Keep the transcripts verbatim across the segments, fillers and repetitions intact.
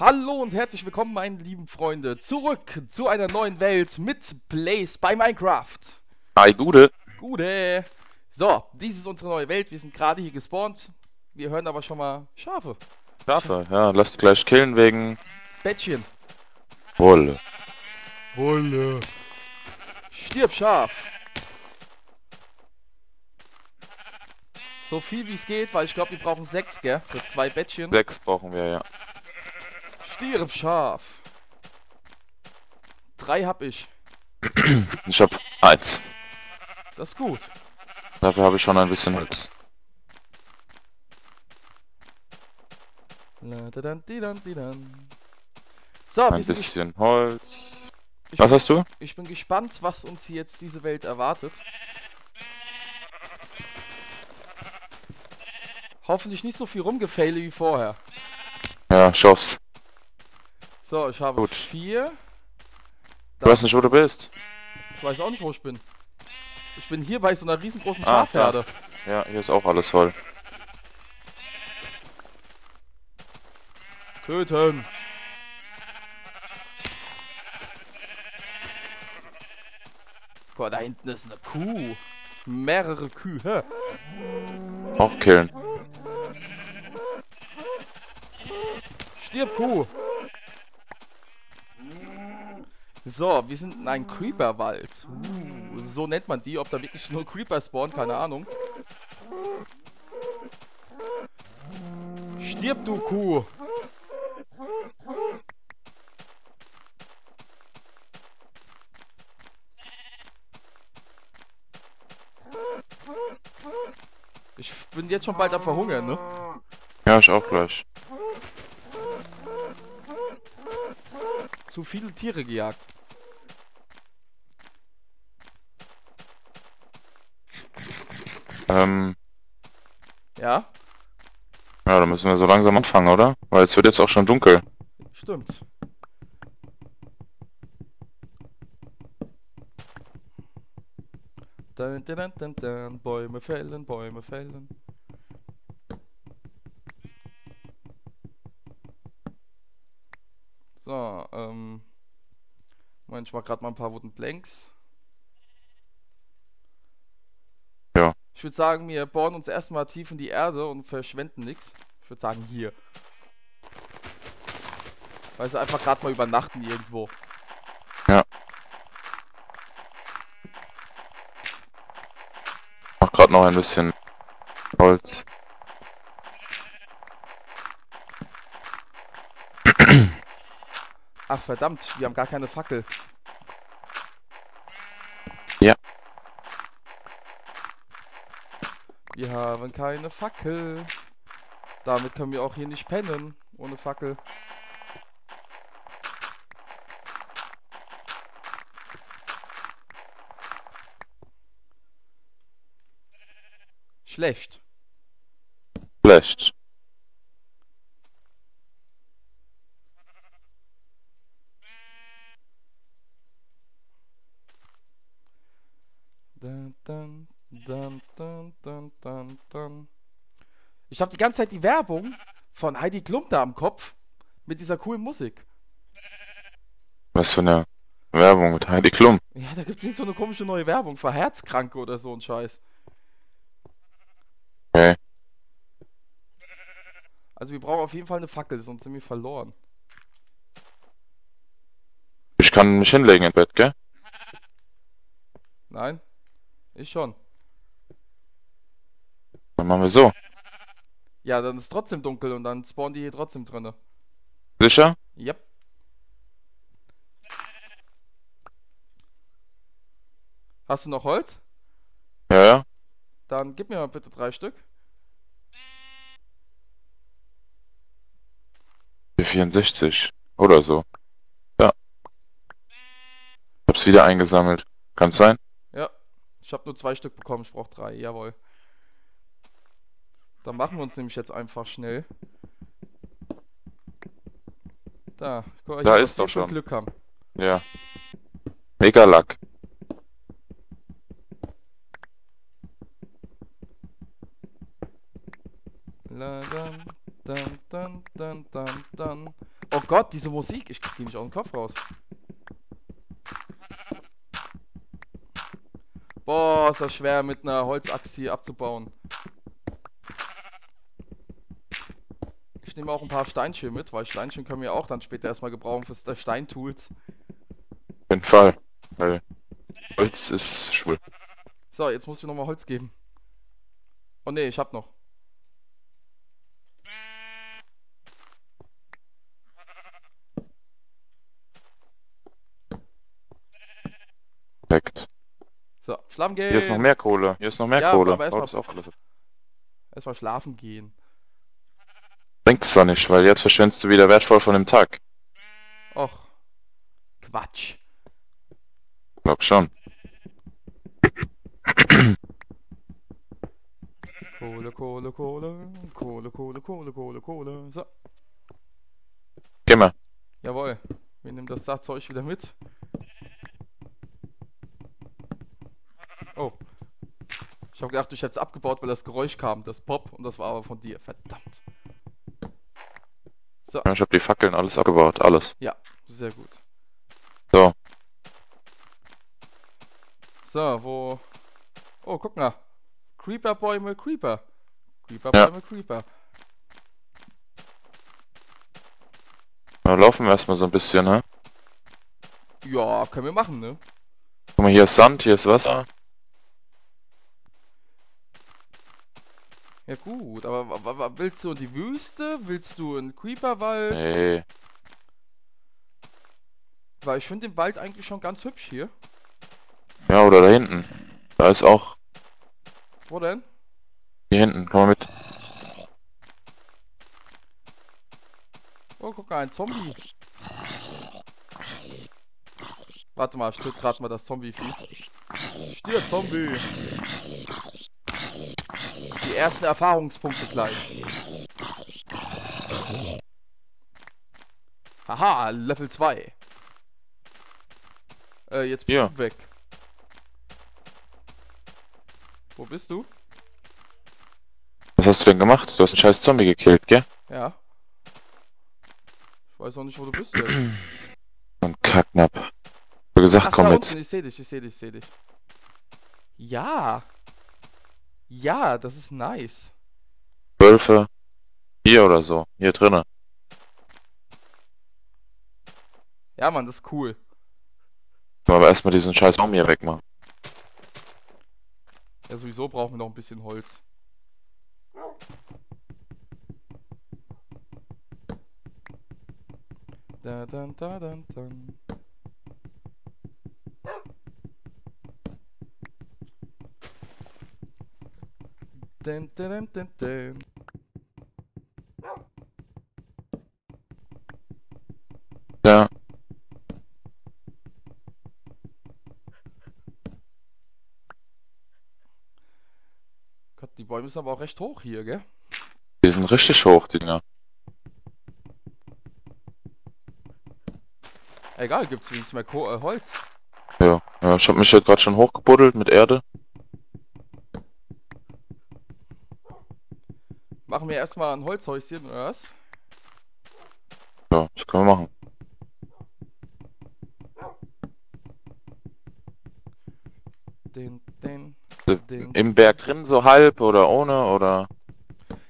Hallo und herzlich willkommen, meine lieben Freunde, zurück zu einer neuen Welt mit Blaze bei Minecraft. Hi, Gude. Gude. So, dies ist unsere neue Welt. Wir sind gerade hier gespawnt. Wir hören aber schon mal Schafe. Schafe, ja. Lasst gleich killen wegen... Bettchen. Wolle. Wolle. Stirb, Schaf. So viel wie es geht, weil ich glaube, wir brauchen sechs, gell? Für zwei Bettchen. Sechs brauchen wir, ja. Stirb, Schaf. Drei hab ich. Ich hab eins. Das ist gut. Dafür habe ich schon ein bisschen Holz. So, ein bisschen Holz. Ich was bin, hast du? Ich bin gespannt, was uns hier jetzt diese Welt erwartet. Hoffentlich nicht so viel rumgefaile wie vorher. Ja, ich hoff's. So, ich habe Gut. vier. Du weißt nicht, wo du bist. Ich weiß auch nicht, wo ich bin. Ich bin hier bei so einer riesengroßen ah, Schafherde. Ja. ja, hier ist auch alles voll. Töten! Boah, da hinten ist eine Kuh. Mehrere Kühe. Auch killen. Stirb, Kuh! So, wir sind in einem Creeper-Wald. Uh, so nennt man die. Ob da wirklich nur Creeper spawnen, keine Ahnung. Stirb, du Kuh! Ich bin jetzt schon bald am Verhungern, ne? Ja, ich auch gleich. Zu viele Tiere gejagt. Ähm. Ja? Ja, da müssen wir so langsam anfangen, oder? Weil es wird jetzt auch schon dunkel. Stimmt. Dun, dun, dun, dun. Bäume fällen, Bäume fällen. So, ähm... Moment, ich mach grad mal ein paar Wooden Planks. Ja. Ich würde sagen, wir bohren uns erstmal tief in die Erde und verschwenden nichts. Ich würde sagen, hier. Weil sie einfach gerade mal übernachten irgendwo. Ja. Ich mach grad noch ein bisschen Holz. Ach verdammt, wir haben gar keine Fackel. Ja. Wir haben keine Fackel. Damit können wir auch hier nicht pennen, ohne Fackel. Schlecht. Schlecht. Dun, dun, dun, dun, dun, dun. Ich habe die ganze Zeit die Werbung von Heidi Klum da am Kopf mit dieser coolen Musik. Was für eine Werbung mit Heidi Klum? Ja, da gibt es nicht so eine komische neue Werbung für Herzkranke oder so ein Scheiß. Okay. Also wir brauchen auf jeden Fall eine Fackel, sonst sind wir verloren. Ich kann mich hinlegen im Bett, gell? Nein. Ich schon. Dann machen wir so. Ja, dann ist trotzdem dunkel und dann spawnen die hier trotzdem drinne. Sicher? Yep. Hast du noch Holz? Ja, ja. Dann gib mir mal bitte drei Stück. vierundsechzig oder so. Ja. Hab's wieder eingesammelt. Kann's sein? Ich habe nur zwei Stück bekommen, ich brauche drei, jawohl. Dann machen wir uns nämlich jetzt einfach schnell. Da, guck mal, da ist doch schon Glück haben. Ja. Mega Lack. La, dan, dan, dan, dan, dan, dan. Oh Gott, diese Musik, ich krieg die nicht aus dem Kopf raus. Boah, ist das schwer mit einer Holzaxt hier abzubauen. Ich nehme auch ein paar Steinchen mit, weil Steinchen können wir auch dann später erstmal gebrauchen für das Steintools. Auf jeden Fall, weil Holz ist schwul. So, jetzt muss ich nochmal Holz geben. Oh ne, ich hab noch. Perfekt. So, schlafen gehen. Hier ist noch mehr Kohle. Hier ist noch mehr ja, Kohle. Aber erstmal oh, erst schlafen gehen. Bringt es zwar nicht, weil jetzt verschwendest du wieder wertvoll von dem Tag. Och. Quatsch. Glaub schon. Kohle, Kohle, Kohle. Kohle, Kohle, Kohle, Kohle, Kohle. So. Geh mal. Jawohl. Wir nehmen das Sachzeug wieder mit. Oh. Ich habe gedacht, ich hätte es abgebaut, weil das Geräusch kam, das Pop, und das war aber von dir. Verdammt. So. Ich habe die Fackeln alles abgebaut, alles. Ja, sehr gut. So. So, wo... Oh, guck mal. Creeper-Bäume, Creeper. Creeper-Bäume, ja. Creeper. Na, laufen wir erstmal so ein bisschen, ne? Ja, können wir machen, ne? Guck mal, hier ist Sand, hier ist Wasser. Ja gut, aber willst du in die Wüste? Willst du in Creeperwald? Nee. Weil ich finde den Wald eigentlich schon ganz hübsch hier. Ja, oder da hinten. Da ist auch... Wo denn? Hier hinten, komm mal mit. Oh, guck mal, ein Zombie. Warte mal, ich töte gerade mal das Zombie-Vieh. Stirb, Zombie! Die ersten Erfahrungspunkte gleich. Haha, Level zwei. Äh, jetzt bist ja. du weg. Wo bist du? Was hast du denn gemacht? Du hast einen scheiß Zombie gekillt, gell? Ja. Ich weiß auch nicht, wo du bist jetzt. Ein Kacknapp. gesagt, Ach, komm da mit. Unten. Ich seh dich, ich seh dich, ich seh dich. Ja. Ja, das ist nice. Wölfe. Hier oder so. Hier drinnen. Ja, Mann, das ist cool. Aber erstmal diesen scheiß Baum hier wegmachen. Ja, sowieso brauchen wir noch ein bisschen Holz. Da, da, da, da, da. Dun, dun, dun, dun. Ja. Gott, die Bäume sind aber auch recht hoch hier, gell? Die sind richtig hoch, die Dinger. Egal, gibt's wenigstens mehr Ko äh, Holz. Ja, ich hab mich ja gerade schon hochgebuddelt mit Erde. Machen wir erstmal ein Holzhäuschen, oder was? Ja, das können wir machen. Den, den, den. Im Berg drin, so halb oder ohne, oder?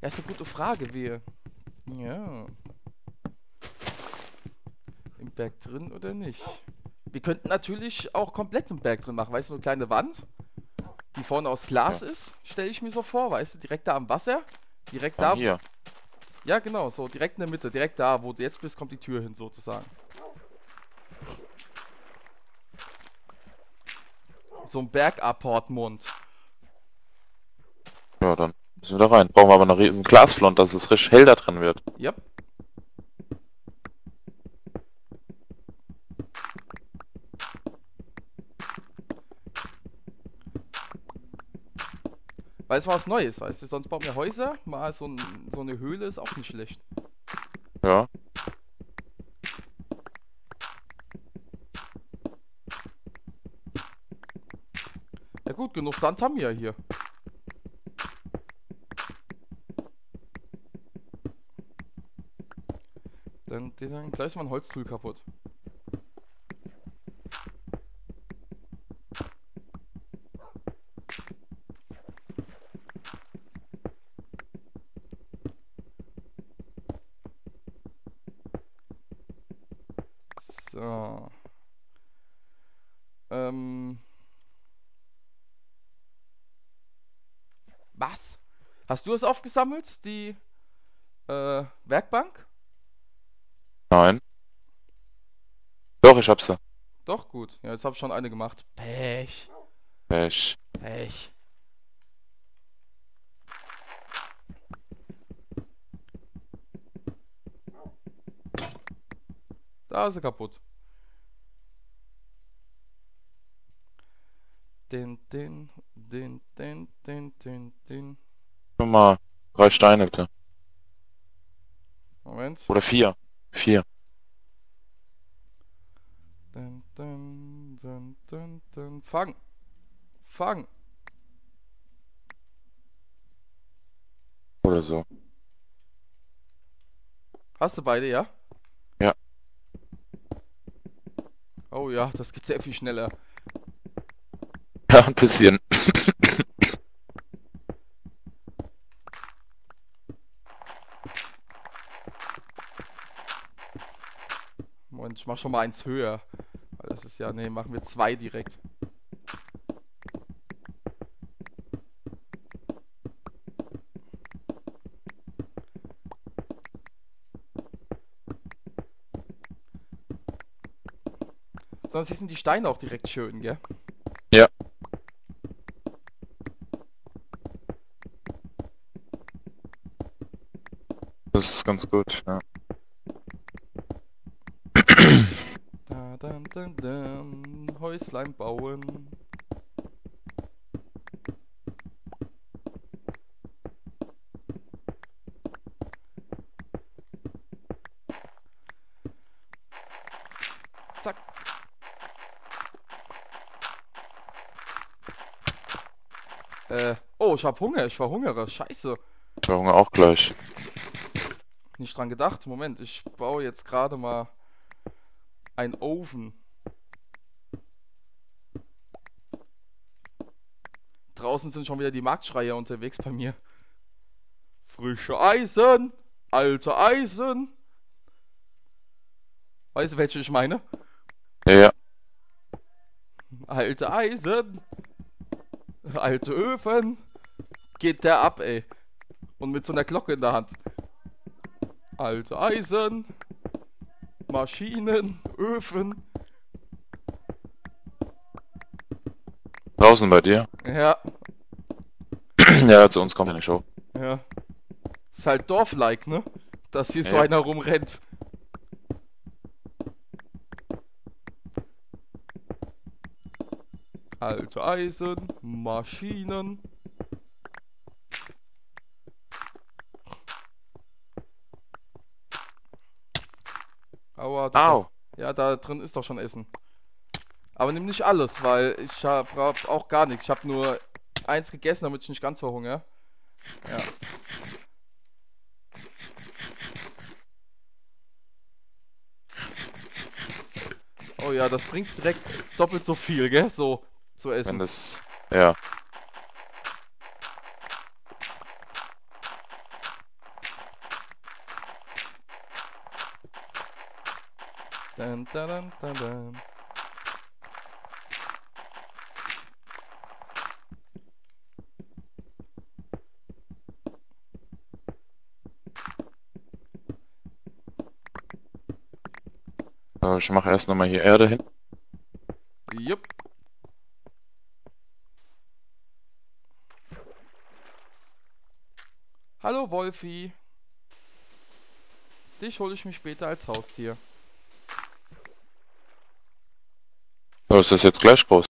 Ja, ist eine gute Frage, wir. Ja. Im Berg drin oder nicht? Wir könnten natürlich auch komplett im Berg drin machen, weißt du, eine kleine Wand, die vorne aus Glas ja. ist, stelle ich mir so vor, weißt du, direkt da am Wasser. Direkt Von da. Hier. Ja, genau, so direkt in der Mitte, direkt da, wo du jetzt bist, kommt die Tür hin, sozusagen. So ein Bergapportmund. Ja, dann müssen wir da rein. Brauchen wir aber eine riesen Glasfront, dass es richtig hell da drin wird. Ja. Yep. Weil es was Neues, weißt du, sonst bauen wir Häuser, mal so, ein, so eine Höhle ist auch nicht schlecht. Ja. Ja gut, genug Sand haben wir ja hier. Dun, und den, gleich ist mein Holzstuhl kaputt. So. Ähm. Was? Hast du es aufgesammelt, die äh, Werkbank? Nein. Doch, ich hab sie. Doch, gut. Ja, jetzt hab ich schon eine gemacht. Pech. Pech. Pech. Da ist er kaputt. Den, den, den, den, den, den, den. Nimm mal drei Steine, bitte. Moment. Oder vier. Vier. Dun, dun, dun, dun, dun. Fang! Fang! Oder so. Hast du beide, ja? Ja. Oh ja, das geht sehr viel schneller. Ja, ein bisschen. Moment, ich mach schon mal eins höher. Weil das ist ja, nee, machen wir zwei direkt. Sonst sind die Steine auch direkt schön, gell? Ja. Das ist ganz gut, ja. Da, dann, dann, dann. Häuslein bauen. Zack. Äh, oh, ich hab Hunger, ich verhungere, scheiße. Ich verhungere auch gleich. Nicht dran gedacht. Moment, ich baue jetzt gerade mal einen Ofen. Draußen sind schon wieder die Marktschreier unterwegs bei mir. Frische Eisen, alte Eisen. Weißt du, welche ich meine? Ja, ja. Alte Eisen, alte Öfen. Geht der ab, ey. Und mit so einer Glocke in der Hand. Alte Eisen, Maschinen, Öfen. Draußen bei dir? Ja. Ja, zu uns kommt ja nicht schon. Ja. Ist halt Dorf-like, ne? Dass hier ja so einer rumrennt. Alte Eisen, Maschinen. Aua, Au. Ja, da drin ist doch schon Essen. Aber nimm nicht alles, weil ich hab auch gar nichts. Ich habe nur eins gegessen, damit ich nicht ganz verhungere. Ja. Oh ja, das bringt direkt doppelt so viel, gell? So zu essen. Wenn das, ja. Dun, dun, dun, dun. So, ich mache erst nochmal hier Erde hin. Jupp. Hallo Wolfi. Dich hole ich mir später als Haustier. Oh, ist das jetzt gleich groß?